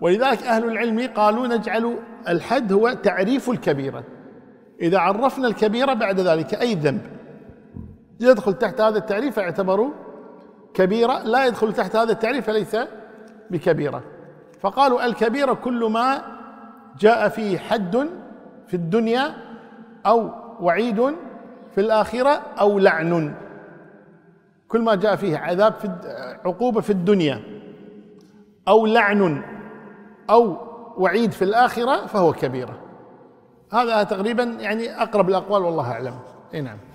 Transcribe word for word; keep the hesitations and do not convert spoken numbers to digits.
ولذلك أهل العلم قالوا نجعل الحد هو تعريف الكبيرة، إذا عرفنا الكبيرة بعد ذلك أي ذنب يدخل تحت هذا التعريف فاعتبروا كبيرة، لا يدخل تحت هذا التعريف فليس بكبيرة. فقالوا الكبيرة كل ما جاء فيه حد في الدنيا أو وعيد في الآخرة أو لعن، كل ما جاء فيه عذاب في عقوبة في الدنيا أو لعن أو وعيد في الآخرة فهو كبيرة. هذا تقريبا يعني أقرب الأقوال والله أعلم. إيه نعم.